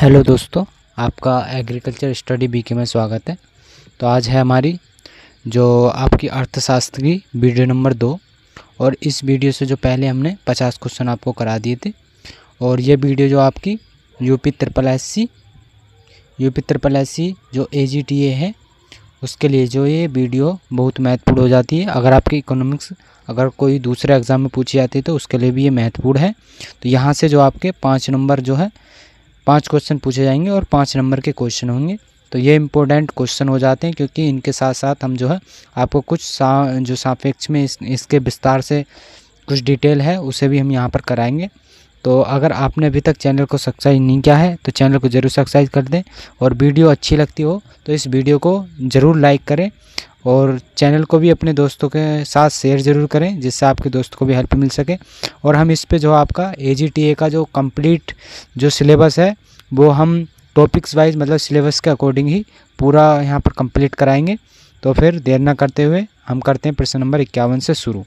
Hello दोस्तों, आपका agriculture study VK में स्वागत है। तो आज है हमारी जो आपकी अर्थशास्त्र की वीडियो नंबर 2 और इस वीडियो से जो पहले हमने 50 क्वेश्चन आपको करा दिए थे और ये वीडियो जो आपकी यूपी ट्रिपल एस सी जो AGTA है उसके लिए जो ये वीडियो बहुत महत्वपूर्ण हो जाती है। अगर आपके इकोनॉमिक्स अगर कोई दूसरे एग्ज़ाम में पूछी जाती है तो उसके लिए भी ये महत्वपूर्ण है। तो यहाँ से जो आपके 5 क्वेश्चन पूछे जाएंगे और 5 नंबर के क्वेश्चन होंगे। तो ये इम्पोर्टेंट क्वेश्चन हो जाते हैं क्योंकि इनके साथ साथ हम जो है आपको कुछ सापेक्ष में इसके विस्तार से कुछ डिटेल है उसे भी हम यहाँ पर कराएंगे। तो अगर आपने अभी तक चैनल को सब्सक्राइब नहीं किया है तो चैनल को ज़रूर सब्सक्राइब कर दें और वीडियो अच्छी लगती हो तो इस वीडियो को ज़रूर लाइक करें और चैनल को भी अपने दोस्तों के साथ शेयर ज़रूर करें जिससे आपके दोस्तों को भी हेल्प मिल सके। और हम इस पे जो आपका AGTA का जो कंप्लीट जो सिलेबस है वो हम टॉपिक्स वाइज मतलब सिलेबस के अकॉर्डिंग ही पूरा यहाँ पर कंप्लीट कराएंगे। तो फिर देर ना करते हुए हम करते हैं प्रश्न नंबर 51 से शुरू।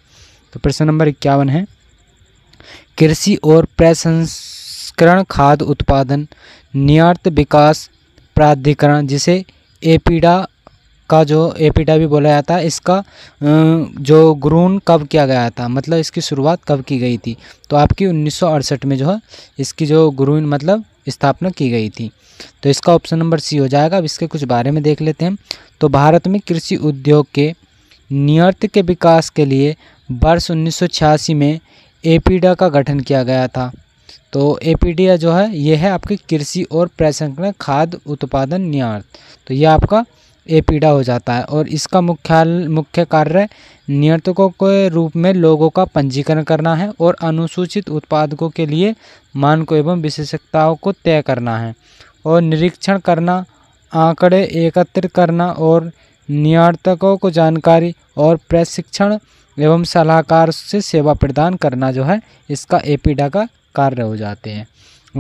तो प्रश्न नंबर 51 है, कृषि और प्रसंस्करण खाद्य उत्पादन निर्यात विकास प्राधिकरण जिसे एपीडा का जो एपीडा भी बोला जाता है इसका जो ग्रून कब किया गया था मतलब इसकी शुरुआत कब की गई थी। तो आपकी 1968 में जो है इसकी जो ग्रून मतलब स्थापना की गई थी। तो इसका ऑप्शन नंबर सी हो जाएगा। अब इसके कुछ बारे में देख लेते हैं। तो भारत में कृषि उद्योग के निर्यात के विकास के लिए वर्ष 1986 में एपीडा का गठन किया गया था। तो एपीडा जो है ये है आपकी कृषि और प्रसंस्करण खाद्य उत्पादन निर्यात। तो ये आपका एपीडा हो जाता है और इसका मुख्य कार्य निर्यातकों के रूप में लोगों का पंजीकरण करना है और अनुसूचित उत्पादकों के लिए मानकों एवं विशेषताओं को तय करना है और निरीक्षण करना, आंकड़े एकत्र करना और निर्यातकों को जानकारी और प्रशिक्षण एवं सलाहकार से सेवा प्रदान करना जो है इसका एपीडा का कार्य हो जाते हैं।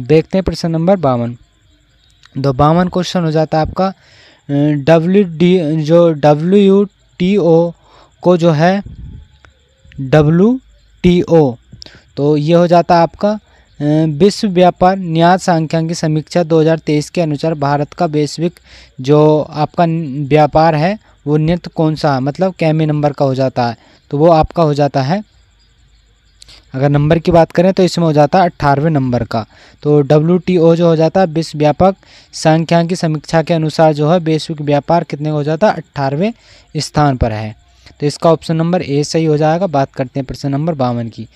देखते हैं प्रश्न नंबर 52। तो 52 क्वेश्चन हो जाता है आपका WTO को जो है WTO तो ये हो जाता है आपका विश्व व्यापार न्याय सांख्यिकी समीक्षा 2023 के अनुसार भारत का वैश्विक जो आपका व्यापार है वो नियत कौन सा मतलब कैमे नंबर का हो जाता है। तो वो आपका हो जाता है, अगर नंबर की बात करें तो इसमें हो जाता है 18वें नंबर का। तो WTO जो हो जाता है विश्व व्यापक सांख्यिकी समीक्षा के अनुसार जो है वैश्विक व्यापार कितने हो जाता है 18वें स्थान पर है। तो इसका ऑप्शन नंबर ए सही हो जाएगा। बात करते हैं प्रश्न नंबर 52 की।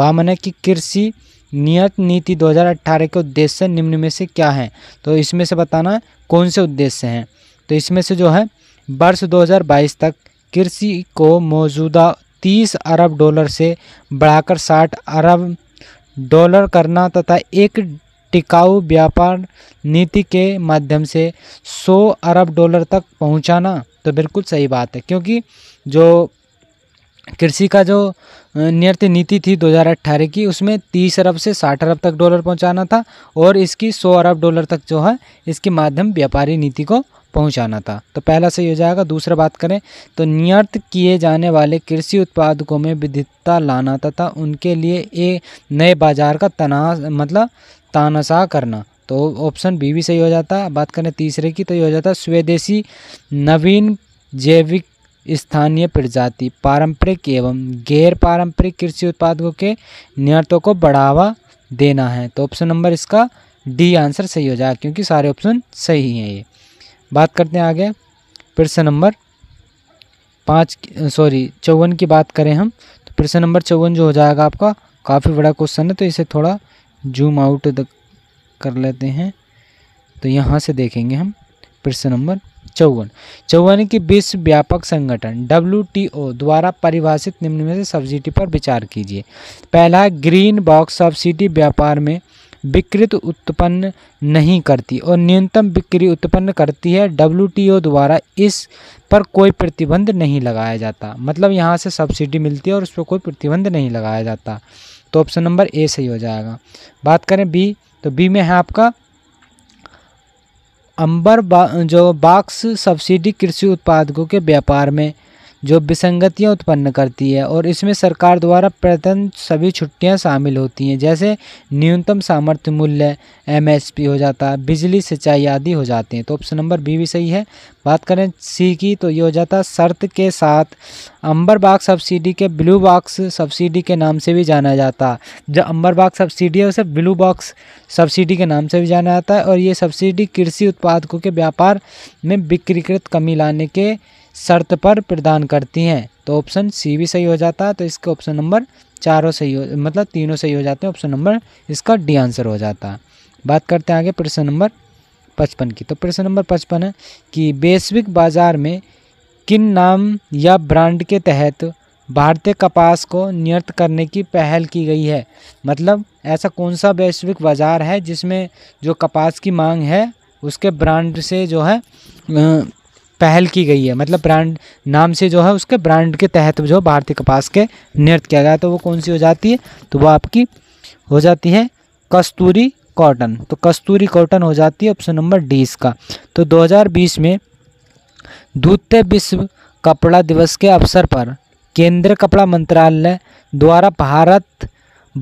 52 है कि कृषि निर्यात नीति 2018 के उद्देश्य निम्न में से क्या है। तो इसमें से बताना है कौन से उद्देश्य हैं। तो इसमें से जो है वर्ष 2022 तक कृषि को मौजूदा $30 अरब से बढ़ाकर $60 अरब करना तथा एक टिकाऊ व्यापार नीति के माध्यम से $100 अरब तक पहुंचाना। तो बिल्कुल सही बात है क्योंकि जो कृषि का जो निर्यात नीति थी 2018 की उसमें $30 अरब से $60 अरब तक डॉलर पहुंचाना था और इसकी $100 अरब तक जो है इसके माध्यम व्यापारी नीति को पहुंचाना था। तो पहला सही हो जाएगा। दूसरा बात करें तो निर्यात किए जाने वाले कृषि उत्पादकों में विविधता लाना तथा उनके लिए एक नए बाजार का तानाशाह करना। तो ऑप्शन बी भी सही हो जाता है। बात करें तीसरे की तो ये हो जाता है स्वदेशी नवीन जैविक स्थानीय प्रजाति पारंपरिक एवं गैर पारंपरिक कृषि उत्पादों के निर्यातों को बढ़ावा देना है। तो ऑप्शन नंबर इसका डी आंसर सही हो जाएगा क्योंकि सारे ऑप्शन सही हैं ये। बात करते हैं आगे प्रश्न नंबर 54 की बात करें हम। तो प्रश्न नंबर 54 जो हो जाएगा आपका काफ़ी बड़ा क्वेश्चन है तो इसे थोड़ा जूम आउट कर लेते हैं। तो यहाँ से देखेंगे हम प्रश्न नंबर 54 की विश्व व्यापक संगठन WTO द्वारा परिभाषित निम्न में से सब्सिडी पर विचार कीजिए। पहला, ग्रीन बॉक्स सब्सिडी व्यापार में विकृत उत्पन्न नहीं करती और न्यूनतम बिक्री उत्पन्न करती है। WTO द्वारा इस पर कोई प्रतिबंध नहीं लगाया जाता मतलब यहाँ से सब्सिडी मिलती है और उस पर कोई प्रतिबंध नहीं लगाया जाता। तो ऑप्शन नंबर ए सही हो जाएगा। बात करें बी तो बी में है आपका अंबर बॉक्स सब्सिडी कृषि उत्पादकों के व्यापार में जो विसंगतियाँ उत्पन्न करती है, और इसमें सरकार द्वारा प्रदत्त सभी छुट्टियाँ शामिल होती हैं, जैसे न्यूनतम सामर्थ्य मूल्य MSP हो जाता है, बिजली सिंचाई आदि हो जाते हैं। तो ऑप्शन नंबर B भी सही है। बात करें C की तो ये हो जाता है शर्त के साथ। अंबर बाग सब्सिडी के ब्लू बॉक्स सब्सिडी के नाम से भी जाना जाता है, जो अंबर बाग सब्सिडी है उसे ब्लू बॉक्स सब्सिडी के नाम से भी जाना जाता है, और ये सब्सिडी कृषि उत्पादकों के व्यापार में बिक्रीकृत कमी लाने के शर्त पर प्रदान करती हैं। तो ऑप्शन C भी सही हो जाता है। तो इसके ऑप्शन नंबर चारों सही हो, मतलब तीनों सही हो जाते हैं, ऑप्शन नंबर इसका D आंसर हो जाता है। बात करते हैं आगे प्रश्न नंबर 55 की। तो प्रश्न नंबर 55 है कि वैश्विक बाजार में किन नाम या ब्रांड के तहत भारतीय कपास को निर्यात करने की पहल की गई है, मतलब ऐसा कौन सा वैश्विक बाज़ार है जिसमें जो कपास की मांग है उसके ब्रांड से जो है पहल की गई है, मतलब ब्रांड नाम से जो है उसके ब्रांड के तहत जो भारतीय कपास के निर्यात किया गया। तो वो कौन सी हो जाती है, तो वो आपकी हो जाती है कस्तूरी कॉटन। तो कस्तूरी कॉटन हो जाती है ऑप्शन नंबर D इसका। तो 2020 में द्वितीय विश्व कपड़ा दिवस के अवसर पर केंद्रीय कपड़ा मंत्रालय द्वारा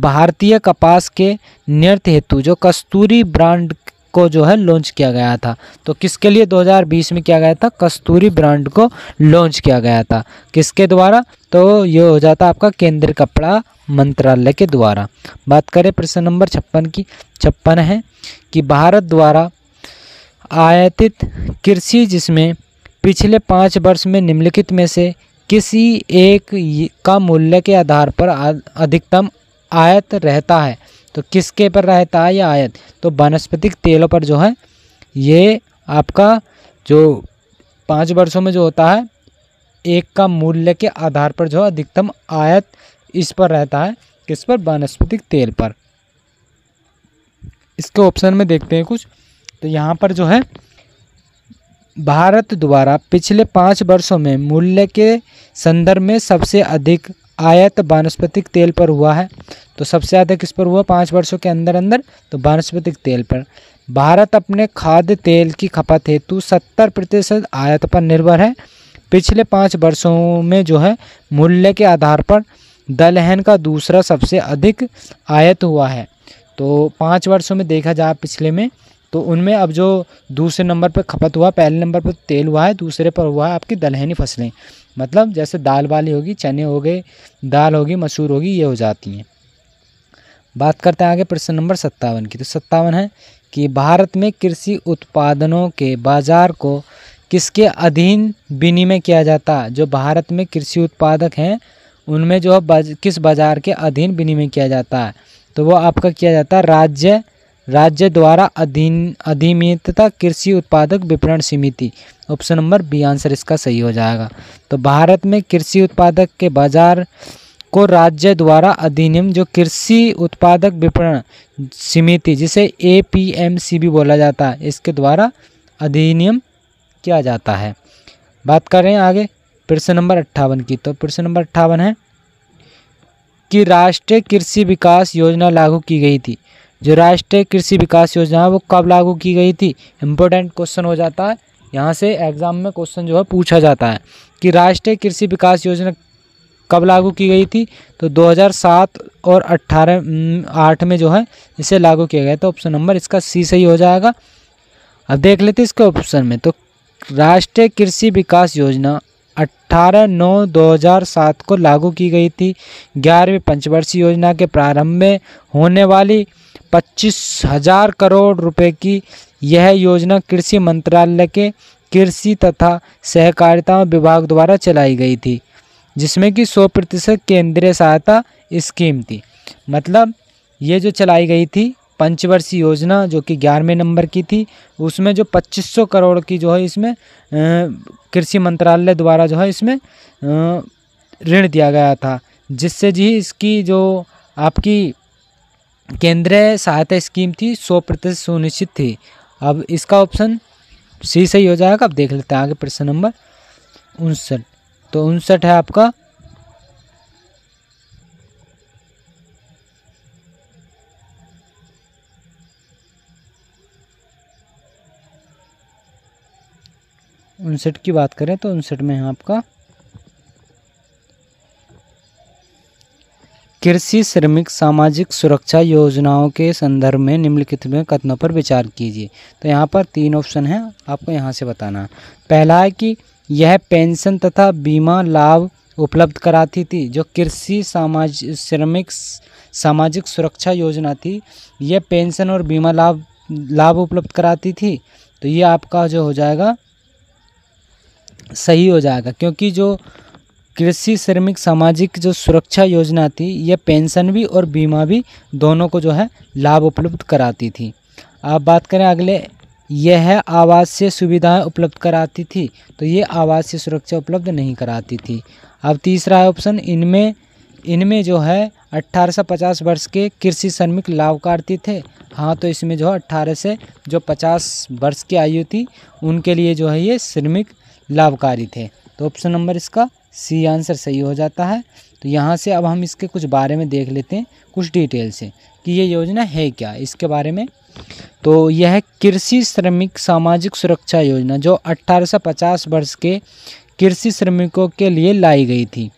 भारतीय कपास के निर्यात हेतु जो कस्तूरी ब्रांड को जो है लॉन्च किया गया था। तो किसके लिए 2020 में किया गया था, कस्तूरी ब्रांड को लॉन्च किया गया था, किसके द्वारा, तो ये हो जाता आपका केंद्रीय कपड़ा मंत्रालय के द्वारा। बात करें प्रश्न नंबर 56 की। 56 है कि भारत द्वारा आयातित कृषि जिसमें पिछले 5 वर्ष में निम्नलिखित में से किसी एक का मूल्य के आधार पर अधिकतम आयात रहता है, तो किसके पर रहता है यह आयात, तो वनस्पतिक तेलों पर जो है ये आपका जो 5 वर्षों में जो होता है एक का मूल्य के आधार पर जो अधिकतम आयात इस पर रहता है, किस पर, वनस्पतिक तेल पर। इसके ऑप्शन में देखते हैं कुछ, तो यहाँ पर जो है भारत द्वारा पिछले 5 वर्षों में मूल्य के संदर्भ में सबसे अधिक आयात वानस्पतिक तेल पर हुआ है। तो सबसे ज़्यादा किस पर हुआ 5 वर्षों के अंदर अंदर, तो वानस्पतिक तेल पर। भारत अपने खाद्य तेल की खपत हेतु 70% आयात पर निर्भर है। पिछले 5 वर्षों में जो है मूल्य के आधार पर दलहन का दूसरा सबसे अधिक आयात हुआ है। तो 5 वर्षों में देखा जाए पिछले में, तो उनमें अब जो दूसरे नंबर पर खपत हुआ, पहले नंबर पर तेल हुआ है, दूसरे पर हुआ है आपकी दलहनी फसलें, मतलब जैसे दाल वाली होगी, चने हो गए, दाल होगी, मसूर होगी, ये हो जाती हैं। बात करते हैं आगे प्रश्न नंबर 57 की। तो 57 है कि भारत में कृषि उत्पादनों के बाज़ार को किसके अधीन विनिमय किया जाता है, जो भारत में कृषि उत्पादक हैं उनमें जो किस बाज़ार के अधीन विनिमय किया जाता है, तो वो आपका किया जाता है राज्य द्वारा अधिनियमितता कृषि उत्पादक विपणन समिति। ऑप्शन नंबर B आंसर इसका सही हो जाएगा। तो भारत में कृषि उत्पादक के बाजार को राज्य द्वारा अधिनियम जो कृषि उत्पादक विपणन समिति जिसे APMC भी बोला जाता है, इसके द्वारा अधिनियम किया जाता है। बात करें आगे प्रश्न नंबर 58 की। तो प्रश्न नंबर 58 है कि राष्ट्रीय कृषि विकास योजना लागू की गई थी, जो राष्ट्रीय कृषि विकास योजना है वो कब लागू की गई थी। इम्पोर्टेंट क्वेश्चन हो जाता है, यहाँ से एग्ज़ाम में क्वेश्चन जो है पूछा जाता है कि राष्ट्रीय कृषि विकास योजना कब लागू की गई थी, तो 2007 और 2008 में जो है इसे लागू किया गया। तो ऑप्शन नंबर इसका C सही हो जाएगा। अब देख लेते हैं इसके ऑप्शन में। तो राष्ट्रीय कृषि विकास योजना 18/9/2007 को लागू की गई थी। 11वीं पंचवर्षीय योजना के प्रारंभ में होने वाली 25,000 करोड़ रुपए की यह योजना कृषि मंत्रालय के कृषि तथा सहकारिता विभाग द्वारा चलाई गई थी, जिसमें कि 100% केंद्रीय सहायता स्कीम थी। मतलब ये जो चलाई गई थी पंचवर्षीय योजना जो कि 11वें नंबर की थी, उसमें जो 2500 करोड़ की जो है इसमें कृषि मंत्रालय द्वारा जो है इसमें ऋण दिया गया था, जिससे जी इसकी जो आपकी केंद्रीय सहायता स्कीम थी 100% सुनिश्चित थी। अब इसका ऑप्शन C सही हो जाएगा। अब देख लेते हैं आगे प्रश्न नंबर 59। तो 59 है आपका की बात करें तो 59 में है आपका कृषि श्रमिक सामाजिक सुरक्षा योजनाओं के संदर्भ में निम्नलिखित में कथनों पर विचार कीजिए। तो यहाँ पर तीन ऑप्शन हैं, आपको यहाँ से बताना। पहला है कि यह पेंशन तथा बीमा लाभ उपलब्ध कराती थी। जो कृषि श्रमिक सामाजिक सुरक्षा योजना थी, यह पेंशन और बीमा लाभ उपलब्ध कराती थी। तो ये आपका जो हो जाएगा सही हो जाएगा, क्योंकि जो कृषि श्रमिक सामाजिक जो सुरक्षा योजना थी, यह पेंशन भी और बीमा भी दोनों को जो है लाभ उपलब्ध कराती थी। आप बात करें अगले, यह आवासीय सुविधाएं उपलब्ध कराती थी, तो ये आवासीय सुरक्षा उपलब्ध नहीं कराती थी। अब तीसरा है ऑप्शन, इनमें जो है 18 से 50 वर्ष के कृषि श्रमिक लाभकारी थे। हाँ, तो इसमें जो है 18 से 50 वर्ष की आयु थी, उनके लिए जो है ये श्रमिक लाभकारी थे। तो ऑप्शन नंबर इसका सी आंसर सही हो जाता है। तो यहाँ से अब हम इसके कुछ बारे में देख लेते हैं, कुछ डिटेल से कि ये योजना है क्या, इसके बारे में। तो यह कृषि श्रमिक सामाजिक सुरक्षा योजना जो 18 से 50 वर्ष के कृषि श्रमिकों के लिए लाई गई थी,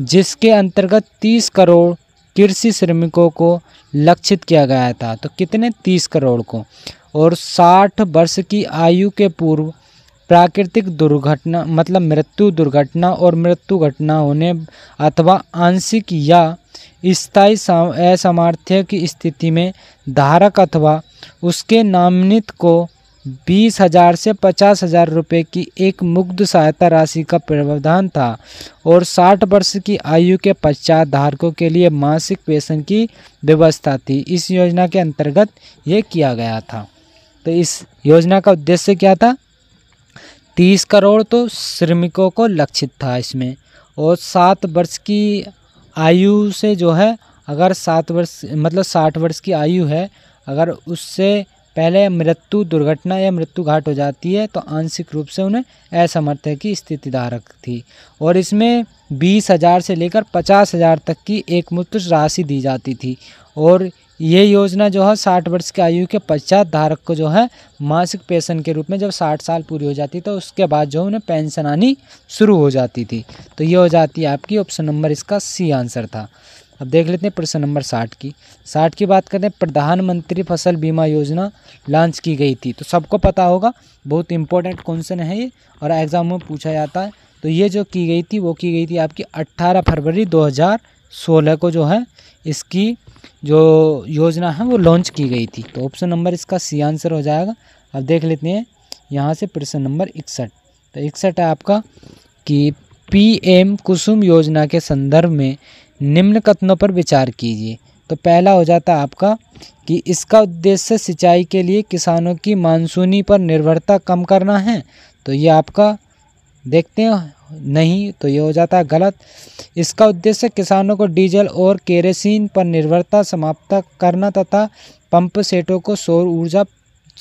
जिसके अंतर्गत 30 करोड़ कृषि श्रमिकों को लक्षित किया गया था। तो कितने? 30 करोड़ को। और 60 वर्ष की आयु के पूर्व प्राकृतिक दुर्घटना मतलब मृत्यु दुर्घटना और मृत्यु घटना होने अथवा आंशिक या स्थायी असामर्थ्य की स्थिति में धारक अथवा उसके नामित को 20,000 से 50,000 रुपये की एक मुक्त सहायता राशि का प्रावधान था। और 60 वर्ष की आयु के पश्चात धारकों के लिए मासिक पेंशन की व्यवस्था थी। इस योजना के अंतर्गत ये किया गया था। तो इस योजना का उद्देश्य क्या था? 30 करोड़ तो श्रमिकों को लक्षित था इसमें, और 7 वर्ष की आयु से जो है, अगर 60 वर्ष की आयु है, अगर उससे पहले मृत्यु दुर्घटना या मृत्यु घाट हो जाती है, तो आंशिक रूप से उन्हें असमर्थ्य की स्थिति धारक थी। और इसमें 20,000 से लेकर 50,000 तक की एकमुश्त राशि दी जाती थी। और ये योजना जो है 60 वर्ष की आयु के पश्चात धारक को जो है मासिक पेंशन के रूप में, जब 60 साल पूरी हो जाती तो उसके बाद जो उन्हें पेंशन आनी शुरू हो जाती थी। तो ये हो जाती है आपकी ऑप्शन नंबर इसका सी आंसर था। अब देख लेते हैं प्रश्न नंबर 60 की बात करते हैं। प्रधानमंत्री फसल बीमा योजना लॉन्च की गई थी, तो सबको पता होगा, बहुत इंपॉर्टेंट क्वेश्चन है ये और एग्जाम में पूछा जाता है। तो ये जो की गई थी, वो की गई थी आपकी 18 फरवरी 2016 को जो है इसकी जो योजना है वो लॉन्च की गई थी। तो ऑप्शन नंबर इसका सी आंसर हो जाएगा। अब देख लेते हैं यहाँ से प्रश्न नंबर 61। तो 61 है आपका कि पीएम कुसुम योजना के संदर्भ में निम्न कथनों पर विचार कीजिए। तो पहला हो जाता है आपका कि इसका उद्देश्य सिंचाई के लिए किसानों की मानसूनी पर निर्भरता कम करना है। तो ये आपका देखते हैं नहीं, तो ये हो जाता है गलत। इसका उद्देश्य किसानों को डीजल और केरोसिन पर निर्भरता समाप्त करना तथा पंप सेटों को सौर ऊर्जा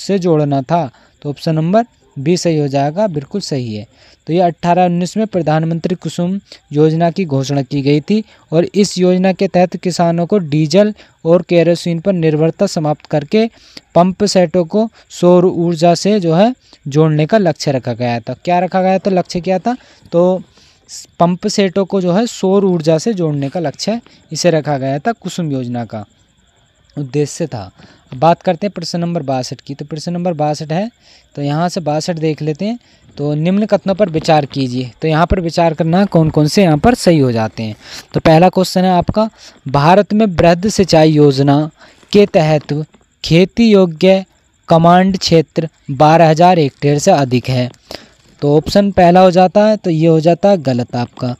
से जोड़ना था। तो ऑप्शन नंबर बी सही हो जाएगा, बिल्कुल सही है। तो ये 1819 में प्रधानमंत्री कुसुम योजना की घोषणा की गई थी, और इस योजना के तहत किसानों को डीजल और केरोसिन पर निर्भरता समाप्त करके पंप सेटों को सौर ऊर्जा से जो है जोड़ने का लक्ष्य रखा गया था। क्या रखा गया था? लक्ष्य क्या था? तो पंप सेटों को जो है सौर ऊर्जा से जोड़ने का लक्ष्य इसे रखा गया था, कुसुम योजना का उद्देश्य था। अब बात करते हैं प्रश्न नंबर 62 की। तो प्रश्न नंबर 62 है, तो यहाँ से 62 देख लेते हैं। तो निम्न कथनों पर विचार कीजिए। तो यहाँ पर विचार करना है कौन कौन से यहाँ पर सही हो जाते हैं। तो पहला क्वेश्चन है आपका, भारत में बृहद सिंचाई योजना के तहत खेती योग्य कमांड क्षेत्र 12,000 हेक्टेयर से अधिक है। तो ऑप्शन पहला हो जाता है, तो ये हो जाता है गलत आपका।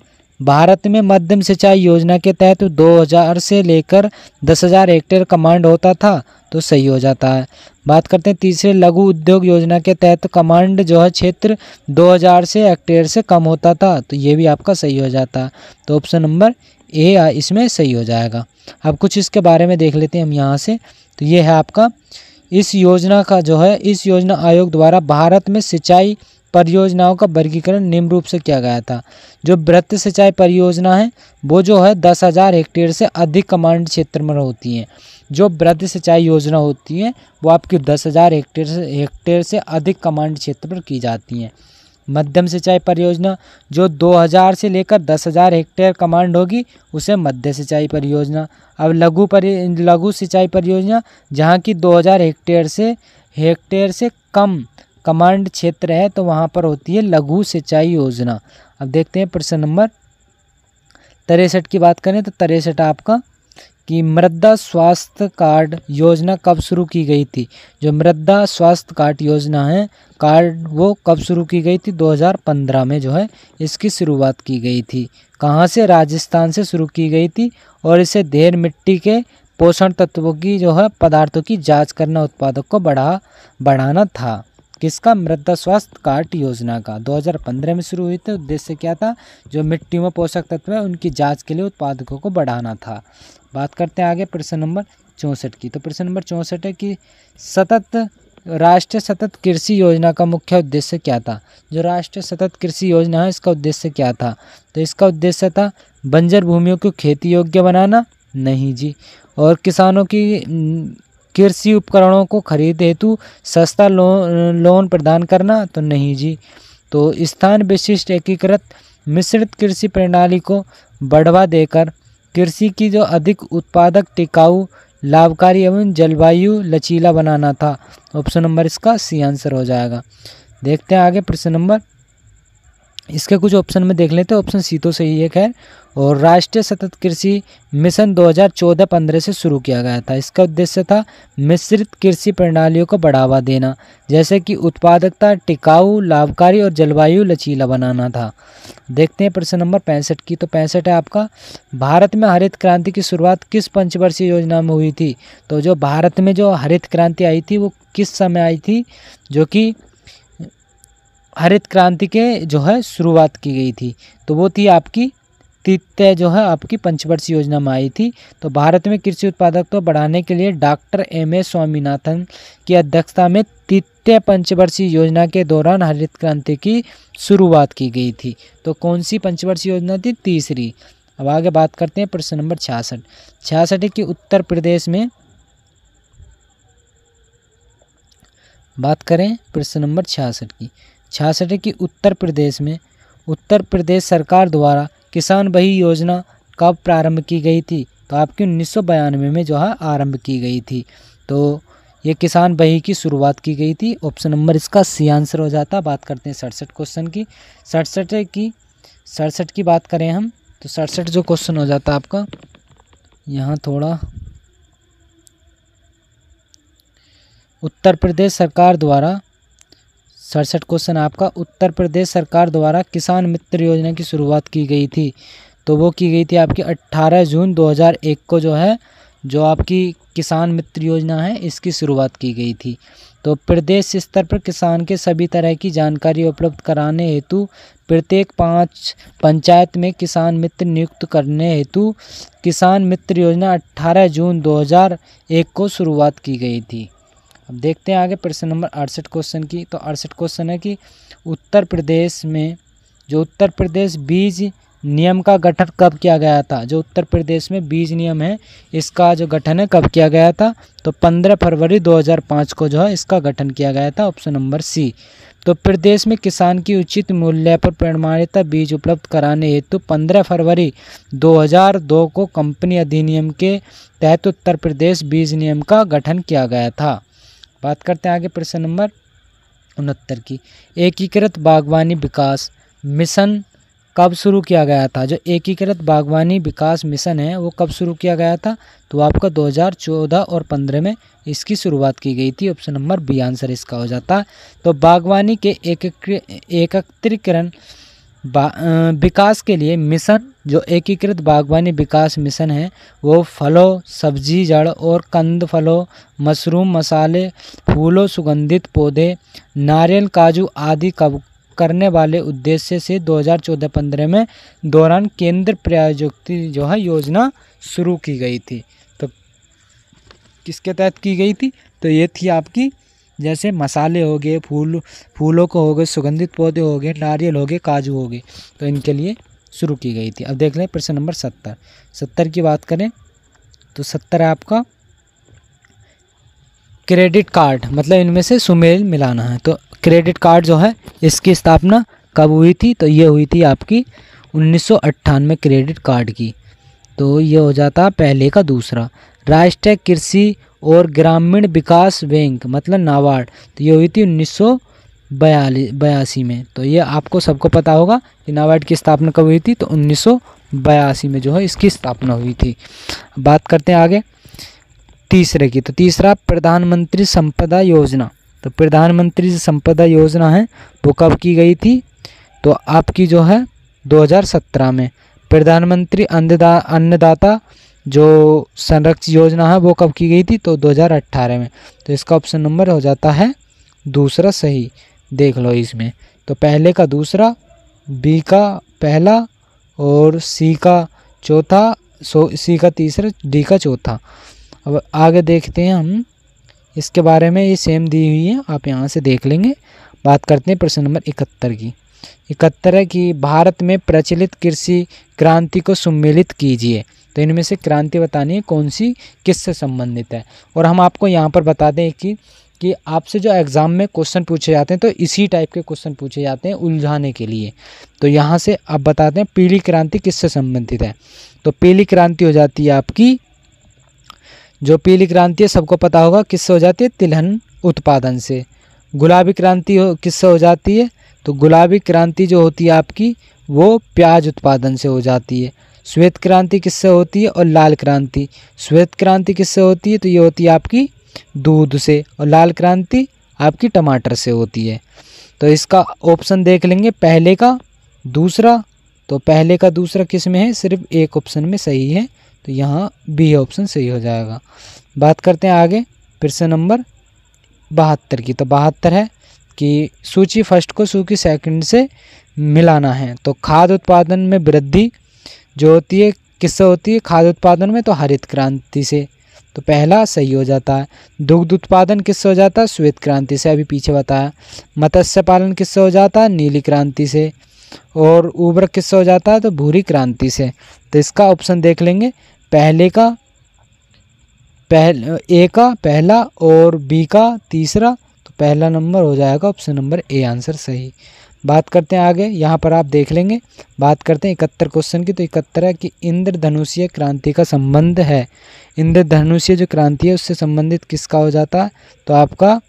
भारत में मध्यम सिंचाई योजना के तहत 2,000 से लेकर 10,000 हेक्टेयर कमांड होता था, तो सही हो जाता है। बात करते हैं तीसरे, लघु उद्योग योजना के तहत कमांड जो है क्षेत्र 2,000 से हेक्टेयर से कम होता था, तो ये भी आपका सही हो जाता है। तो ऑप्शन नंबर ए इसमें सही हो जाएगा। अब कुछ इसके बारे में देख लेते हैं हम यहाँ से। तो ये है आपका, इस योजना का जो है, इस योजना आयोग द्वारा भारत में सिंचाई परियोजनाओं का वर्गीकरण निम्न रूप से किया गया था। जो बृहत सिंचाई परियोजना है वो जो है 10,000 हेक्टेयर से अधिक कमांड क्षेत्र में होती हैं। जो बृहत सिंचाई योजना होती है वो आपकी 10,000 हेक्टेयर से अधिक कमांड क्षेत्र पर की जाती हैं। मध्यम सिंचाई परियोजना जो 2000 से लेकर 10000 हेक्टेयर कमांड होगी उसे मध्य सिंचाई परियोजना। अब लघु सिंचाई परियोजना जहाँ की 2000 हेक्टेयर से कम कमांड क्षेत्र है तो वहाँ पर होती है लघु सिंचाई योजना। अब देखते हैं प्रश्न नंबर 63 की बात करें तो 63 आपका कि मृदा स्वास्थ्य कार्ड योजना कब शुरू की गई थी। जो मृदा स्वास्थ्य कार्ड योजना है कार्ड वो कब शुरू की गई थी, 2015 में जो है इसकी शुरुआत की गई थी। कहाँ से, राजस्थान से शुरू की गई थी और इसे ढेर मिट्टी के पोषण तत्वों की जो है पदार्थों की जांच करना उत्पादक को बढ़ाना था। किसका, मृदा स्वास्थ्य कार्ड योजना का। 2015 में शुरू हुई थी। उद्देश्य क्या था, जो मिट्टी में पोषक तत्व है उनकी जांच के लिए उत्पादकों को बढ़ाना था। बात करते हैं आगे प्रश्न नंबर 64 की। तो प्रश्न नंबर 64 है कि राष्ट्रीय सतत कृषि योजना का मुख्य उद्देश्य क्या था। जो राष्ट्रीय सतत कृषि योजना है इसका उद्देश्य क्या था, तो इसका उद्देश्य था बंजर भूमियों को खेती योग्य बनाना, नहीं जी, और किसानों की कृषि उपकरणों को खरीद हेतु सस्ता लोन प्रदान करना, तो नहीं जी, तो स्थान विशिष्ट एकीकृत मिश्रित कृषि प्रणाली को बढ़ावा देकर कृषि की जो अधिक उत्पादक, टिकाऊ, लाभकारी एवं जलवायु लचीला बनाना था। ऑप्शन नंबर इसका सी आंसर हो जाएगा। देखते हैं आगे प्रश्न नंबर, इसके कुछ ऑप्शन में देख लेते हैं। ऑप्शन सी तो सही है खैर। और राष्ट्रीय सतत कृषि मिशन 2014-15 से शुरू किया गया था। इसका उद्देश्य था मिश्रित कृषि प्रणालियों को बढ़ावा देना, जैसे कि उत्पादकता, टिकाऊ, लाभकारी और जलवायु लचीला बनाना था। देखते हैं प्रश्न नंबर 65 की। तो 65 है आपका, भारत में हरित क्रांति की शुरुआत किस पंचवर्षीय योजना में हुई थी। तो जो भारत में जो हरित क्रांति आई थी वो किस समय आई थी, जो कि हरित क्रांति के जो है शुरुआत की गई थी, तो वो थी आपकी तीतय जो है आपकी पंचवर्षीय योजना में आई थी। तो भारत में कृषि उत्पादकता बढ़ाने के लिए डॉक्टर M.A. स्वामीनाथन की अध्यक्षता में तीतय पंचवर्षीय योजना के दौरान हरित क्रांति की शुरुआत की गई थी। तो कौन सी पंचवर्षीय योजना थी, तीसरी। अब आगे बात करते हैं प्रश्न नंबर 66 की। उत्तर प्रदेश में बात करें प्रश्न नंबर 66 की। उत्तर प्रदेश सरकार द्वारा किसान बही योजना कब प्रारंभ की गई थी, तो आपकी 1992 में जो है आरंभ की गई थी। तो ये किसान बही की शुरुआत की गई थी। ऑप्शन नंबर इसका सी आंसर हो जाता। बात करते हैं 67 क्वेश्चन की। 67 की बात करें हम तो 67 जो क्वेश्चन हो जाता आपका, यहाँ थोड़ा, उत्तर प्रदेश सरकार द्वारा 67 क्वेश्चन आपका, उत्तर प्रदेश सरकार द्वारा किसान मित्र योजना की शुरुआत की गई थी। तो वो की गई थी आपकी 18 जून 2001 को जो है, जो आपकी किसान मित्र योजना है इसकी शुरुआत की गई थी। तो प्रदेश स्तर पर किसान के सभी तरह की जानकारी उपलब्ध कराने हेतु प्रत्येक 5 पंचायत में किसान मित्र नियुक्त करने हेतु किसान मित्र योजना 18 जून 2001 को शुरुआत की गई थी। अब देखते हैं आगे प्रश्न नंबर 68 क्वेश्चन की। तो 68 क्वेश्चन है कि उत्तर प्रदेश में जो उत्तर प्रदेश बीज नियम का गठन कब किया गया था। जो उत्तर प्रदेश में बीज नियम है इसका जो गठन है कब किया गया था, तो 15 फरवरी 2005 को जो है इसका गठन किया गया था। Option number C. तो प्रदेश में किसान की उचित मूल्य पर प्रमाणित बीज उपलब्ध कराने हेतु 15 फरवरी 2002 को कंपनी अधिनियम के तहत उत्तर प्रदेश बीज नियम का गठन किया गया था। बात करते हैं आगे प्रश्न नंबर 69 की। एकीकृत बागवानी विकास मिशन कब शुरू किया गया था। जो एकीकृत बागवानी विकास मिशन है वो कब शुरू किया गया था, तो आपका 2014 और 15 में इसकी शुरुआत की गई थी। ऑप्शन नंबर बी आंसर इसका हो जाता। तो बागवानी के एकत्रीकरण विकास के लिए मिशन, जो एकीकृत बागवानी विकास मिशन है वो फलों, सब्जी, जड़ और कंद फलों, मशरूम, मसाले, फूलों, सुगंधित पौधे, नारियल, काजू आदि कब करने वाले उद्देश्य से 2014-15 में दौरान केंद्र प्रायोजित जो है योजना शुरू की गई थी। तो किसके तहत की गई थी, तो ये थी आपकी जैसे मसाले हो गए, फूलों को हो गए, सुगंधित पौधे हो गए, नारियल हो गए, काजू हो गए, तो इनके लिए शुरू की गई थी। अब देख लें प्रश्न नंबर 70 की बात करें तो 70 है आपका क्रेडिट कार्ड, मतलब इनमें से सुमेल मिलाना है। तो क्रेडिट कार्ड जो है इसकी स्थापना कब हुई थी, तो ये हुई थी आपकी 1998 क्रेडिट कार्ड की। तो ये हो जाता पहले का दूसरा। राष्ट्रीय कृषि और ग्रामीण विकास बैंक मतलब नाबार्ड, तो ये हुई थी 1982 में। तो ये आपको सबको पता होगा कि नाबार्ड की स्थापना कब हुई थी, तो 1982 में जो है इसकी स्थापना हुई थी। बात करते हैं आगे तीसरे की। तो तीसरा प्रधानमंत्री संपदा योजना। तो प्रधानमंत्री संपदा योजना है वो कब की गई थी, तो आपकी जो है 2017 में। प्रधानमंत्री अन्नदाता जो संरक्षण योजना है वो कब की गई थी, तो 2018 में। तो इसका ऑप्शन नंबर हो जाता है दूसरा सही, देख लो इसमें। तो पहले का दूसरा, बी का पहला और सी का चौथा, सी का तीसरा, डी का चौथा। अब आगे देखते हैं हम इसके बारे में, ये सेम दी हुई है, आप यहाँ से देख लेंगे। बात करते हैं प्रश्न नंबर 71 की। 71 है कि भारत में प्रचलित कृषि क्रांति को सम्मिलित कीजिए। तो इनमें से क्रांति बतानी है कौन सी, किससे संबंधित है। और हम आपको यहाँ पर बता दें कि आपसे जो एग्ज़ाम में क्वेश्चन पूछे जाते हैं तो इसी टाइप के क्वेश्चन पूछे जाते हैं उलझाने के लिए। तो यहाँ से आप बताते हैं पीली क्रांति किससे संबंधित है। तो पीली क्रांति हो जाती है आपकी, जो पीली क्रांति है सबको पता होगा किससे हो जाती है, तिलहन उत्पादन से। गुलाबी क्रांति किससे हो जाती है, तो गुलाबी क्रांति जो होती है आपकी वो प्याज उत्पादन से हो जाती है। श्वेत क्रांति किससे होती है और लाल क्रांति, श्वेत क्रांति किससे होती है, तो ये होती है आपकी दूध से, और लाल क्रांति आपकी टमाटर से होती है। तो इसका ऑप्शन देख लेंगे पहले का दूसरा। तो पहले का दूसरा किस में है, सिर्फ एक ऑप्शन में सही है, तो यहाँ बी ऑप्शन सही हो जाएगा। बात करते हैं आगे प्रश्न नंबर 72 की। तो 72 है कि सूची फर्स्ट को सूची सेकंड से मिलाना है। तो खाद्य उत्पादन में वृद्धि जो होती है किससे होती है खाद्य उत्पादन में, तो हरित क्रांति से, तो पहला सही हो जाता है। दुग्ध उत्पादन किससे हो जाता है, श्वेत क्रांति से, अभी पीछे बताया। मत्स्य पालन किससे हो जाता है, नीली क्रांति से। और उर्वरक किससे हो जाता है, तो भूरी क्रांति से। तो इसका ऑप्शन देख लेंगे पहले का ए का पहला और बी का तीसरा। तो पहला नंबर हो जाएगा ऑप्शन नंबर ए, आंसर सही। बात करते हैं आगे, यहाँ पर आप देख लेंगे। बात करते हैं 71 क्वेश्चन की। तो 71 है कि इंद्रधनुषीय क्रांति का संबंध है। इंद्रधनुषीय जो क्रांति है उससे संबंधित किसका हो जाता है, तो आपका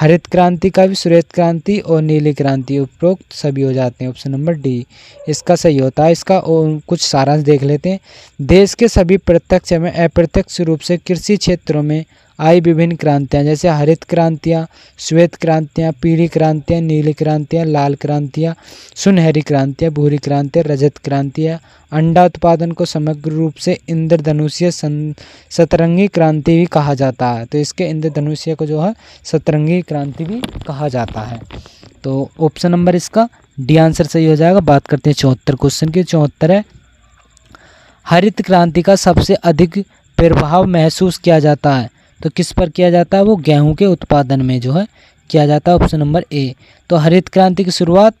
हरित क्रांति का भी, श्वेत क्रांति और नीली क्रांति उपरोक्त सभी हो जाते हैं, ऑप्शन नंबर डी इसका सही होता है। इसका और कुछ सारांश देख लेते हैं। देश के सभी प्रत्यक्ष एवं अप्रत्यक्ष रूप से कृषि क्षेत्रों में आई विभिन्न क्रांतियाँ, जैसे हरित क्रांतियाँ, श्वेत क्रांतियाँ, पीली क्रांतियाँ, नीली क्रांतियाँ, लाल क्रांतियाँ, सुनहरी क्रांतियाँ, भूरी क्रांतियाँ, रजत क्रांतियाँ, अंडा उत्पादन को समग्र रूप से इंद्रधनुषीय सतरंगी क्रांति भी कहा जाता है। तो इसके इंद्रधनुषीय को जो है सतरंगी क्रांति भी कहा जाता है। तो ऑप्शन नंबर इसका डी आंसर सही हो जाएगा। बात करते हैं 74 क्वेश्चन के। 74 है हरित क्रांति का सबसे अधिक प्रभाव महसूस किया जाता है। तो किस पर किया जाता है, वो गेहूं के उत्पादन में जो है किया जाता है, ऑप्शन नंबर ए। तो हरित क्रांति की शुरुआत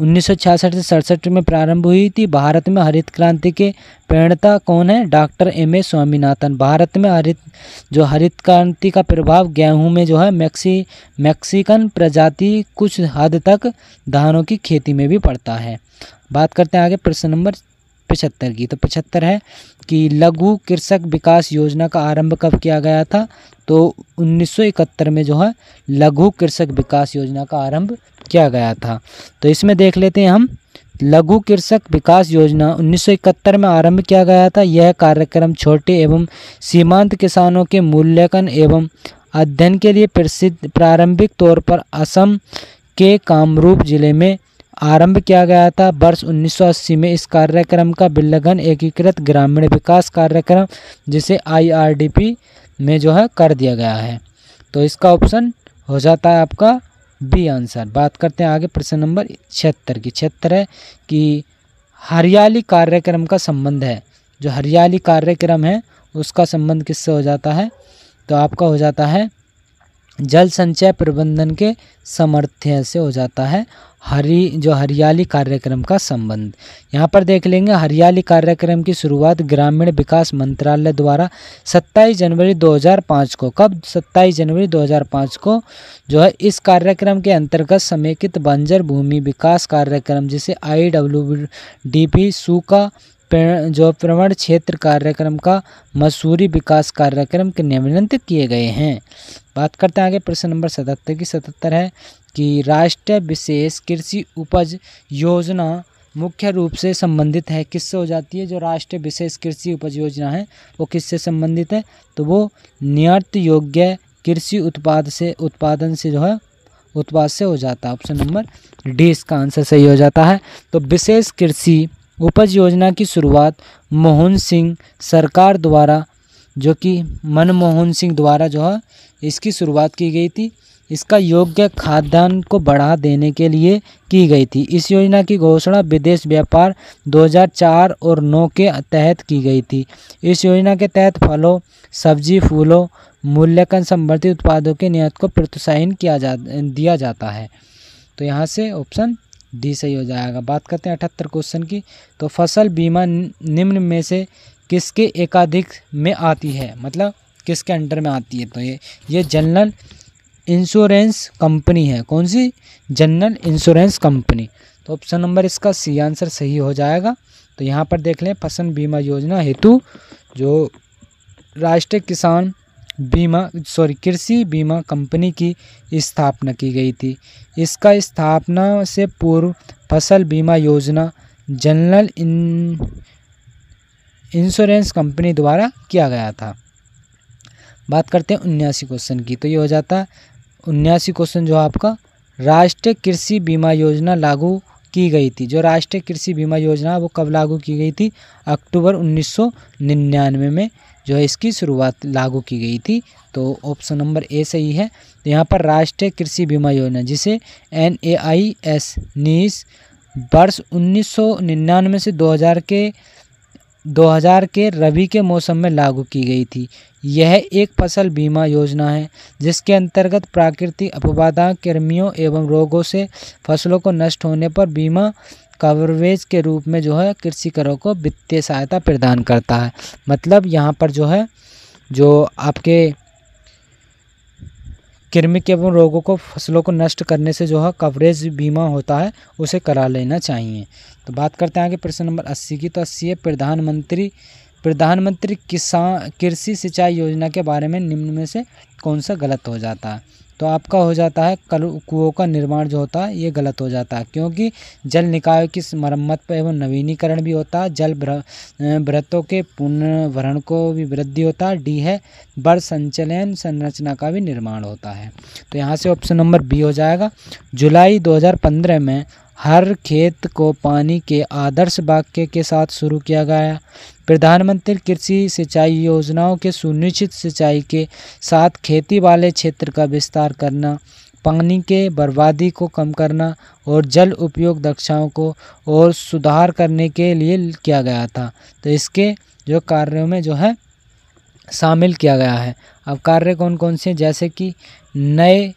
1966 से 67 में प्रारंभ हुई थी। भारत में हरित क्रांति के प्रणेता कौन है, doctor M A Swaminathan. Bharat में हरित क्रांति का प्रभाव गेहूं में जो है मैक्सिकन प्रजाति, कुछ हद तक धानों की खेती में भी पड़ता है। बात करते हैं आगे प्रश्न नंबर 75 की। तो 75 है कि लघु कृषक विकास योजना का आरंभ कब किया गया था, तो 1971 में जो है लघु कृषक विकास योजना का आरंभ किया गया था। तो इसमें देख लेते हैं हम, लघु कृषक विकास योजना 1971 में आरंभ किया गया था। यह कार्यक्रम छोटे एवं सीमांत किसानों के मूल्यांकन एवं अध्ययन के लिए प्रसिद्ध प्रारंभिक तौर पर असम के कामरूप जिले में आरंभ किया गया था। वर्ष 1980 में इस कार्यक्रम का विलगन एकीकृत ग्रामीण विकास कार्यक्रम, जिसे आईआरडीपी में जो है कर दिया गया है। तो इसका ऑप्शन हो जाता है आपका बी आंसर। बात करते हैं आगे प्रश्न नंबर 76 की। 76 है कि हरियाली कार्यक्रम का संबंध है। जो हरियाली कार्यक्रम है उसका संबंध किससे हो जाता है, तो आपका हो जाता है जल संचय प्रबंधन के सामर्थ्य से हो जाता है हरियाली कार्यक्रम का संबंध। यहाँ पर देख लेंगे हरियाली कार्यक्रम की शुरुआत ग्रामीण विकास मंत्रालय द्वारा 27 जनवरी 2005 को, कब 27 जनवरी 2005 को जो है इस कार्यक्रम के अंतर्गत समेकित बंजर भूमि विकास कार्यक्रम जिसे IWDP सूखा जो प्रवण क्षेत्र कार्यक्रम का मसूरी विकास कार्यक्रम के निम्नलिखित किए गए हैं। बात करते हैं आगे प्रश्न नंबर 77 की 77 है कि राष्ट्रीय विशेष कृषि उपज योजना मुख्य रूप से संबंधित है, किससे हो जाती है? जो राष्ट्रीय विशेष कृषि उपज योजना है वो किससे संबंधित है? तो वो निर्यात योग्य कृषि उत्पाद से हो जाता है। ऑप्शन नंबर डी इसका आंसर सही हो जाता है। तो विशेष कृषि उपज योजना की शुरुआत मोहन सिंह सरकार द्वारा जो कि मनमोहन सिंह द्वारा जो है इसकी शुरुआत की गई थी, इसका योग्य खाद्यान्न को बढ़ा देने के लिए की गई थी। इस योजना की घोषणा विदेश व्यापार 2004 और 9 के तहत की गई थी। इस योजना के तहत फलों, सब्जी, फूलों, मूल्यांकन संबंधित उत्पादों के निर्यात को प्रोत्साहन दिया जाता है। तो यहाँ से ऑप्शन डी सही हो जाएगा। बात करते हैं 78 क्वेश्चन की। तो फसल बीमा निम्न में से किसके एकाधिक में आती है, मतलब किसके अंडर में आती है? तो ये जनरल इंश्योरेंस कंपनी है। कौन सी? General insurance company. तो ऑप्शन नंबर इसका सी आंसर सही हो जाएगा। तो यहाँ पर देख लें फसल बीमा योजना हेतु जो राष्ट्रीय किसान बीमा कृषि बीमा कंपनी की स्थापना की गई थी। इसका स्थापना से पूर्व फसल बीमा योजना जनरल इंश्योरेंस कंपनी द्वारा किया गया था। बात करते हैं 79 क्वेश्चन की। तो ये हो जाता है 79 क्वेश्चन जो आपका राष्ट्रीय कृषि बीमा योजना लागू की गई थी। जो राष्ट्रीय कृषि बीमा योजना वो कब लागू की गई थी? अक्टूबर 1999 में जो है इसकी शुरुआत लागू की गई थी। तो ऑप्शन नंबर ए सही है। तो यहाँ पर राष्ट्रीय कृषि बीमा योजना जिसे NAIS नीस वर्ष 1999 से 2000 के रबी के मौसम में लागू की गई थी। यह एक फसल बीमा योजना है जिसके अंतर्गत प्राकृतिक आपदा, कृमियों एवं रोगों से फसलों को नष्ट होने पर बीमा कवरेज के रूप में जो है कृषिकरों को वित्तीय सहायता प्रदान करता है। मतलब यहाँ पर जो है जो आपके कृमि एवं रोगों को फसलों को नष्ट करने से जो है कवरेज बीमा होता है उसे करा लेना चाहिए। तो बात करते हैं आगे प्रश्न नंबर 80 की। तो 80 है प्रधानमंत्री किसान कृषि सिंचाई योजना के बारे में निम्न में से कौन सा गलत हो जाता है? तो आपका हो जाता है कुओं का निर्माण जो होता है ये गलत हो जाता है, क्योंकि जल निकायों की मरम्मत पर एवं नवीनीकरण भी होता है, जल व्रतों के पुनर्भरण को भी वृद्धि होता है। डी है वर्ष संचयन संरचना का भी निर्माण होता है। तो यहाँ से ऑप्शन नंबर बी हो जाएगा। जुलाई 2015 में हर खेत को पानी के आदर्श वाक्य के साथ शुरू किया गया। प्रधानमंत्री कृषि सिंचाई योजनाओं के सुनिश्चित सिंचाई के साथ खेती वाले क्षेत्र का विस्तार करना, पानी के बर्बादी को कम करना और जल उपयोग दक्षताओं को और सुधार करने के लिए किया गया था। तो इसके जो कार्यों में जो है शामिल किया गया है। अब कार्य कौन कौन से, जैसे कि नए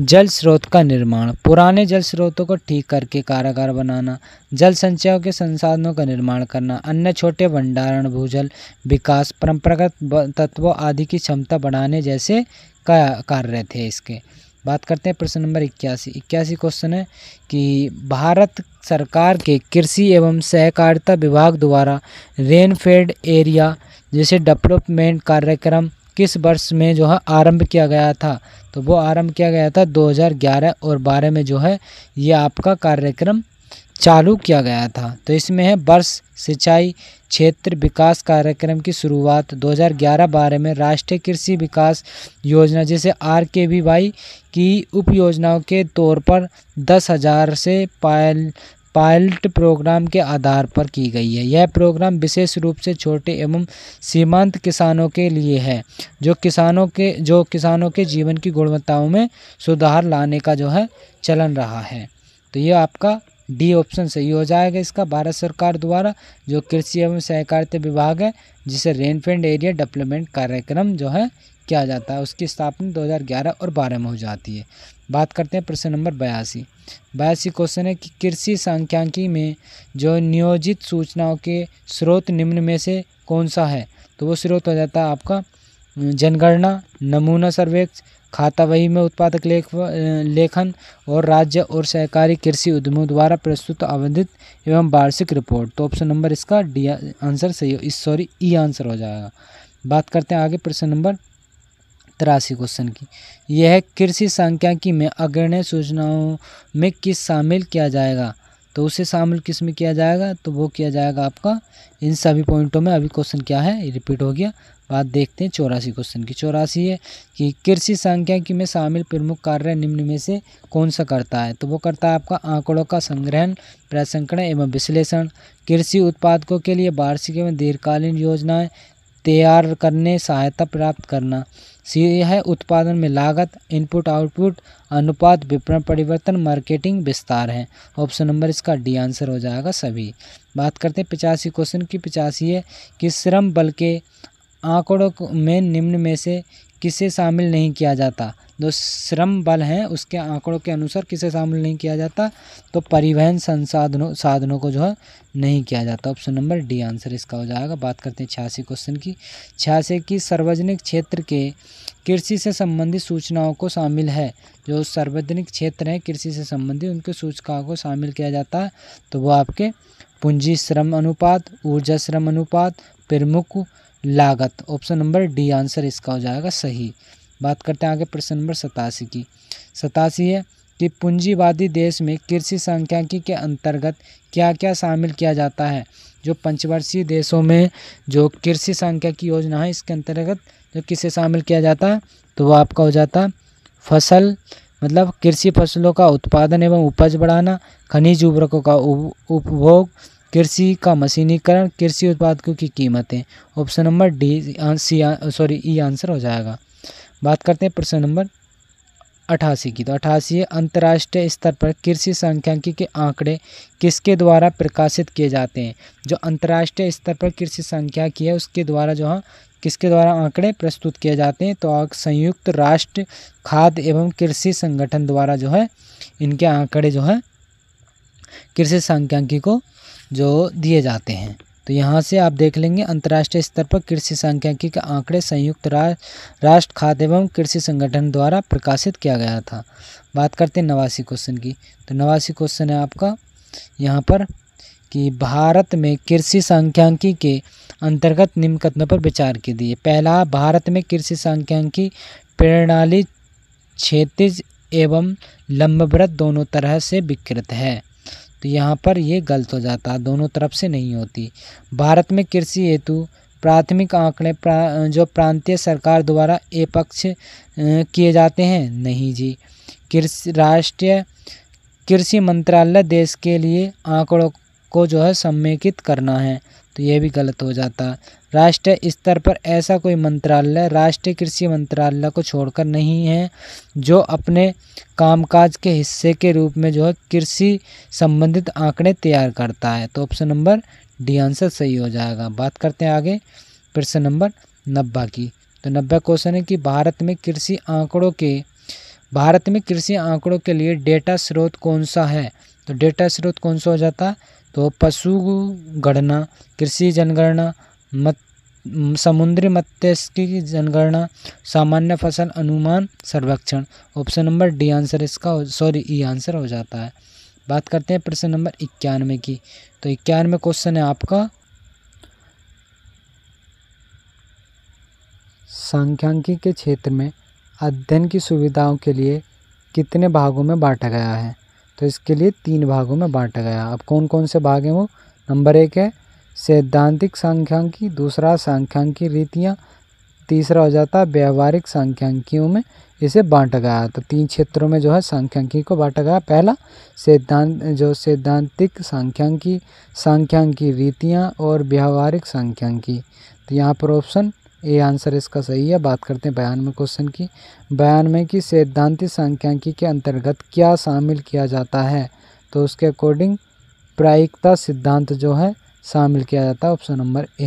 जल स्रोत का निर्माण, पुराने जल स्रोतों को ठीक करके कारागार बनाना, जल संचयों के संसाधनों का निर्माण करना, अन्य छोटे भंडारण, भूजल विकास, परंपरागत तत्वों आदि की क्षमता बढ़ाने जैसे कार्य थे इसके। बात करते हैं प्रश्न नंबर 81 क्वेश्चन है कि भारत सरकार के कृषि एवं सहकारिता विभाग द्वारा रेनफेड एरिया जैसे डेवलपमेंट कार्यक्रम किस वर्ष में जो है आरंभ किया गया था? तो वो आरंभ किया गया था 2011 और 12 में जो है ये आपका कार्यक्रम चालू किया गया था। तो इसमें है वर्ष सिंचाई क्षेत्र विकास कार्यक्रम की शुरुआत 2011-12 में राष्ट्रीय कृषि विकास योजना जिसे RKBY की उपयोजनाओं के तौर पर 10,000 से पायलट प्रोग्राम के आधार पर की गई है। यह प्रोग्राम विशेष रूप से छोटे एवं सीमांत किसानों के लिए है जो किसानों के जीवन की गुणवत्ताओं में सुधार लाने का जो है चलन रहा है। तो ये आपका डी ऑप्शन सही हो जाएगा इसका। भारत सरकार द्वारा जो कृषि एवं सहकारिता विभाग है जिसे रेनफेड एरिया डेवलपमेंट कार्यक्रम जो है किया जाता है, उसकी स्थापना 2011 और 12 में हो जाती है। बात करते हैं प्रश्न नंबर 82। क्वेश्चन है कि कृषि सांख्यिकी में जो नियोजित सूचनाओं के स्रोत निम्न में से कौन सा है, तो वो स्रोत हो जाता है आपका जनगणना, नमूना सर्वेक्षण, खाता वही में उत्पादक लेखन और राज्य और सहकारी कृषि उद्यमों द्वारा प्रस्तुत आवंटित एवं वार्षिक रिपोर्ट। तो ऑप्शन नंबर इसका डी आंसर सही हो, सॉरी ई आंसर हो जाएगा। बात करते हैं आगे प्रश्न नंबर 83 क्वेश्चन की। यह कृषि सांख्यिकी में अग्रणी सूचनाओं में किस शामिल किया जाएगा, तो उसे शामिल किस में किया जाएगा, तो वो किया जाएगा आपका इन सभी पॉइंटों में। अभी क्वेश्चन क्या है, रिपीट हो गया। बात देखते हैं 84 क्वेश्चन की। 84 है कि कृषि सांख्यिकी में शामिल प्रमुख कार्य निम्न में से कौन सा करता है, तो वो करता है आपका आंकड़ों का संग्रहण, प्रसंस्करण एवं विश्लेषण, कृषि उत्पादकों के लिए वार्षिक एवं दीर्घकालीन योजनाएं तैयार करने, सहायता प्राप्त करना। सी है उत्पादन में लागत, इनपुट आउटपुट अनुपात, विपणन परिवर्तन, मार्केटिंग विस्तार है। ऑप्शन नंबर इसका डी आंसर हो जाएगा सभी। बात करते हैं 85 क्वेश्चन की। 85 है कि श्रम बल के आंकड़ों में निम्न में से किसे शामिल नहीं किया जाता, जो श्रम बल हैं उसके आंकड़ों के अनुसार किसे शामिल नहीं किया जाता, तो परिवहन साधनों को जो है नहीं किया जाता। ऑप्शन नंबर डी आंसर इसका हो जाएगा। बात करते हैं 86 क्वेश्चन की। 86 की सार्वजनिक क्षेत्र के कृषि से संबंधित सूचनाओं को शामिल है, जो सार्वजनिक क्षेत्र हैं कृषि से संबंधित उनके सूचकाओं को शामिल किया जाता है, तो वो आपके पूंजी श्रम अनुपात, ऊर्जा श्रम अनुपात, प्रमुख लागत। ऑप्शन नंबर डी आंसर इसका हो जाएगा सही। बात करते हैं आगे प्रश्न नंबर 87 की। 87 है कि पूंजीवादी देश में कृषि सांख्यिकी के अंतर्गत क्या क्या शामिल किया जाता है, जो पंचवर्षीय देशों में जो कृषि सांख्यिकी योजना है इसके अंतर्गत जो किसे शामिल किया जाता है, तो वह आपका हो जाता फसल मतलब कृषि फसलों का उत्पादन एवं उपज बढ़ाना, खनिज उर्वरकों का उपभोग, कृषि का मशीनीकरण, कृषि उत्पादकों की कीमतें। Option number D E answer हो जाएगा। बात करते हैं प्रश्न नंबर 88 की। तो 88 है अंतर्राष्ट्रीय स्तर पर कृषि सांख्यिकी के आंकड़े किसके द्वारा प्रकाशित किए जाते हैं, जो अंतर्राष्ट्रीय स्तर पर कृषि सांख्यिकी है उसके द्वारा जो हाँ किसके द्वारा आंकड़े प्रस्तुत किए जाते हैं, तो संयुक्त राष्ट्र खाद्य एवं कृषि संगठन द्वारा जो है इनके आंकड़े जो है कृषि सांख्यिकी को जो दिए जाते हैं। तो यहाँ से आप देख लेंगे अंतर्राष्ट्रीय स्तर पर कृषि सांख्यिकी के आंकड़े संयुक्त राष्ट्र खाद्य एवं कृषि संगठन द्वारा प्रकाशित किया गया था। बात करते हैं 89 क्वेश्चन की। तो 89 क्वेश्चन है आपका यहाँ पर कि भारत में कृषि सांख्यिकी के अंतर्गत निम्न कदमों पर विचार की दिए। पहला, भारत में कृषि सांख्यिकी प्रणाली क्षैतिज एवं लंबवृत्त दोनों तरह से विकृत है, तो यहाँ पर ये गलत हो जाता है, दोनों तरफ से नहीं होती। भारत में कृषि हेतु प्राथमिक आंकड़े जो प्रांतीय सरकार द्वारा एपक्ष किए जाते हैं, नहीं जी। कृषि राष्ट्रीय कृषि मंत्रालय देश के लिए आंकड़ों को जो है समेकित करना है, तो यह भी गलत हो जाता है। राष्ट्रीय स्तर पर ऐसा कोई मंत्रालय राष्ट्रीय कृषि मंत्रालय को छोड़कर नहीं है जो अपने कामकाज के हिस्से के रूप में जो है कृषि संबंधित आंकड़े तैयार करता है, तो ऑप्शन नंबर डी आंसर सही हो जाएगा। बात करते हैं आगे प्रश्न नंबर 90 की। तो 90 क्वेश्चन है कि भारत में कृषि आंकड़ों के लिए डेटा स्रोत कौन सा है, तो डेटा स्रोत कौन सा हो जाता है, तो पशु गणना, कृषि जनगणना, समुद्री मत्स्यिकी की जनगणना, सामान्य फसल अनुमान सर्वेक्षण। ऑप्शन नंबर डी आंसर इसका ई आंसर हो जाता है। बात करते हैं प्रश्न नंबर 91 की। तो 91 क्वेश्चन है आपका सांख्यिकी के क्षेत्र में अध्ययन की सुविधाओं के लिए कितने भागों में बांटा गया है, तो इसके लिए 3 भागों में बांटा गया। अब कौन कौन से भाग हैं वो, नंबर 1 है सैद्धांतिक सांख्यिकी, दूसरा सांख्यिकी रीतियाँ, तीसरा हो जाता है व्यावहारिक सांख्यिकियों में इसे बांटा गया। तो 3 क्षेत्रों में जो है सांख्यिकी को बांटा गया। पहला सैद्धांतिक सांख्यिकी, सांख्यिकी रीतियाँ और व्यावहारिक सांख्यिकी। तो यहाँ पर ऑप्शन ए आंसर इसका सही है। बात करते हैं 92 क्वेश्चन की। 92 की सैद्धांतिक सांख्यिकी के अंतर्गत क्या शामिल किया जाता है, तो उसके अकॉर्डिंग प्रायिकता सिद्धांत जो है शामिल किया जाता है। ऑप्शन नंबर ए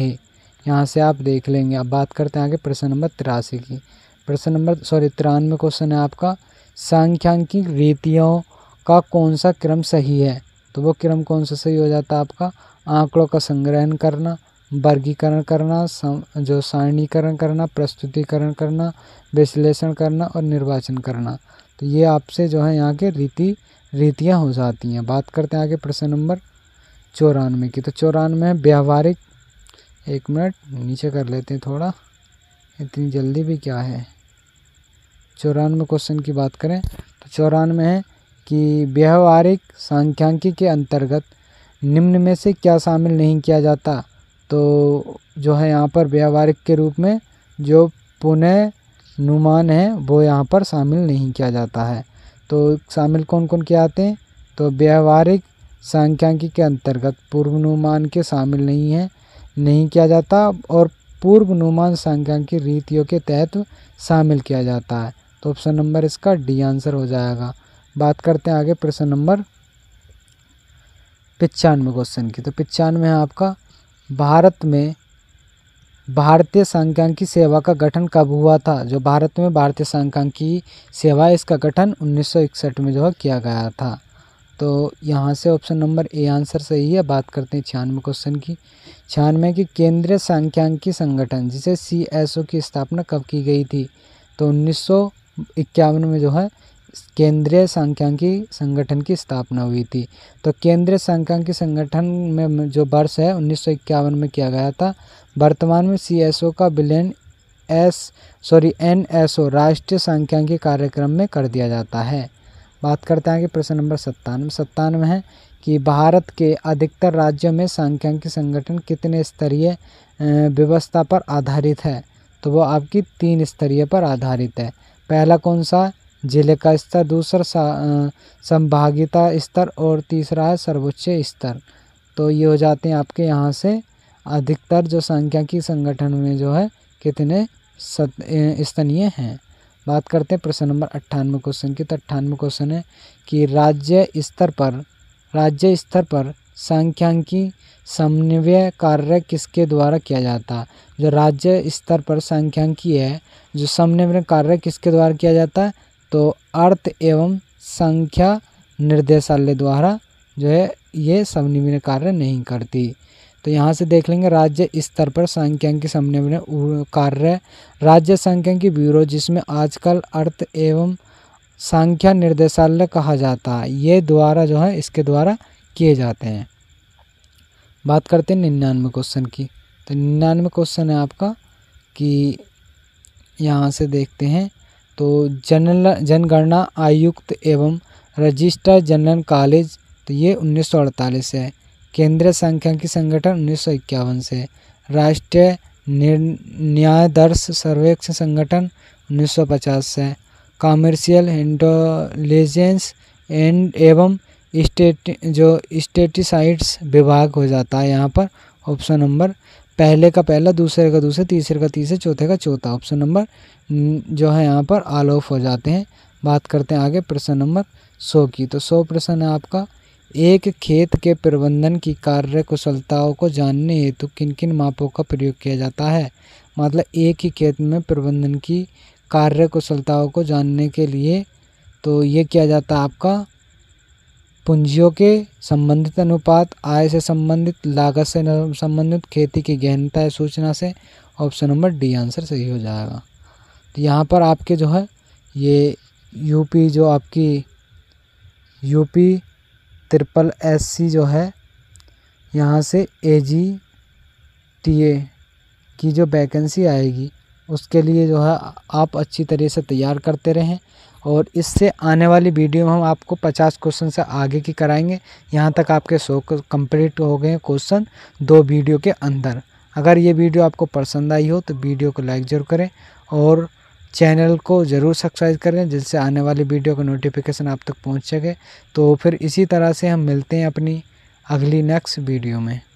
यहाँ से आप देख लेंगे। अब बात करते हैं आगे प्रश्न नंबर 83 की। प्रश्न नंबर 93 क्वेश्चन है आपका, सांख्यिकी रीतियों का कौन सा क्रम सही है? तो वो क्रम कौन सा सही हो जाता है आपका, आंकड़ों का संग्रहण करना, वर्गीकरण करना, जो सारणीकरण करना, प्रस्तुतिकरण करना, विश्लेषण करना और निर्वाचन करना। तो ये आपसे जो है यहाँ के रीतियाँ हो जाती हैं। बात करते हैं आगे प्रश्न नंबर 94 की। तो 94 है व्यावहारिक, एक मिनट नीचे कर लेते हैं थोड़ा, इतनी जल्दी भी क्या है। 94 क्वेश्चन की बात करें तो 94 है कि व्यावहारिक सांख्यिकी के अंतर्गत निम्न में से क्या शामिल नहीं किया जाता? तो जो है यहाँ पर व्यावहारिक के रूप में जो पुनः अनुमान है वो यहाँ पर शामिल नहीं किया जाता है। तो शामिल कौन कौन किए जाते हैं? तो व्यावहारिक सांख्यिकी के अंतर्गत पूर्वानुमान के शामिल नहीं किया जाता और पूर्वानुमान सांख्यिकी रीतियों के तहत शामिल किया जाता है। तो ऑप्शन नंबर इसका डी आंसर हो जाएगा। बात करते हैं आगे प्रश्न नंबर 95 क्वेश्चन की। तो 95 है आपका, भारत में भारतीय सांख्यिकी सेवा का गठन कब हुआ था? जो भारत में भारतीय सांख्यिकी सेवा, इसका गठन 1961 में जो है किया गया था। तो यहाँ से ऑप्शन नंबर ए आंसर सही है। बात करते हैं 96 क्वेश्चन की। 96 की केंद्रीय सांख्यिकी संगठन जिसे CSO की स्थापना कब की गई थी? तो 1951 में जो है केंद्रीय सांख्यिकी संगठन की स्थापना हुई थी। तो केंद्रीय सांख्यिकी संगठन में जो वर्ष है 1951 में किया गया था। वर्तमान में CSO का विलय NSO राष्ट्रीय सांख्यिकी कार्यक्रम में कर दिया जाता है। बात करते हैं कि प्रश्न नंबर 97 है कि भारत के अधिकतर राज्यों में सांख्यिकी संगठन कितने स्तरीय व्यवस्था पर आधारित है? तो वो आपकी 3 स्तरीय पर आधारित है। पहला कौन सा? जिले का स्तर, दूसरा संभागीयता स्तर और तीसरा है सर्वोच्च स्तर। तो ये हो जाते हैं आपके यहाँ से अधिकतर जो सांख्यिकी संगठन में जो है कितने स्तरीय हैं। बात करते हैं प्रश्न नंबर 98 क्वेश्चन की। तो 98 क्वेश्चन है कि राज्य स्तर पर सांख्यिकी समन्वय कार्य किसके द्वारा किया जाता है? जो राज्य स्तर पर सांख्यिकी है, जो समन्वय कार्य किसके द्वारा किया जाता है? तो अर्थ एवं संख्या निर्देशालय द्वारा जो है ये समन्वय कार्य नहीं करती। तो यहाँ से देख लेंगे राज्य स्तर पर सांख्यिकी समन्वय कार्य राज्य सांख्यिकी ब्यूरो, जिसमें आजकल अर्थ एवं संख्या निर्देशालय कहा जाता है, ये द्वारा जो है इसके द्वारा किए जाते हैं। बात करते हैं 99 क्वेश्चन की। तो 99 क्वेश्चन है आपका कि यहाँ से देखते हैं तो जनगणना आयुक्त एवं रजिस्ट्रार जनरल कॉलेज, तो ये 1948 है। केंद्रीय सांख्यिकी संगठन 1951 से। राष्ट्रीय न्यायाधीश सर्वेक्षण संगठन 1950 से। कॉमर्शियल इंटेलिजेंस एंड एवं स्टेटिसाइड्स विभाग हो जाता है यहाँ पर। ऑप्शन नंबर पहले का पहला, दूसरे का दूसरे, तीसरे का तीसरे, चौथे का चौथा। ऑप्शन नंबर जो है यहाँ पर ऑल ऑफ हो जाते हैं। बात करते हैं आगे प्रश्न नंबर 100 की। तो 100 प्रश्न है आपका, एक खेत के प्रबंधन की कार्य कुशलताओं को जानने हेतु किन किन मापों का प्रयोग किया जाता है? मतलब एक ही खेत में प्रबंधन की कार्य कुशलताओं को जानने के लिए तो ये किया जाता है आपका, पूंजियों के संबंधित अनुपात, आय से संबंधित, लागत से संबंधित, खेती की गहनता या सूचना से। ऑप्शन नंबर डी आंसर सही हो जाएगा। तो यहाँ पर आपके जो है ये यूपी 53SC जो है यहाँ से AGTA की जो वैकेंसी आएगी उसके लिए जो है आप अच्छी तरह से तैयार करते रहें। और इससे आने वाली वीडियो में हम आपको 50 क्वेश्चन से आगे की कराएंगे। यहाँ तक आपके 100 कंप्लीट हो गए क्वेश्चन 2 वीडियो के अंदर। अगर ये वीडियो आपको पसंद आई हो तो वीडियो को लाइक ज़रूर करें और चैनल को ज़रूर सब्सक्राइब करें, जिससे आने वाली वीडियो का नोटिफिकेशन आप तक पहुँच सके। तो फिर इसी तरह से हम मिलते हैं अपनी अगली नेक्स्ट वीडियो में।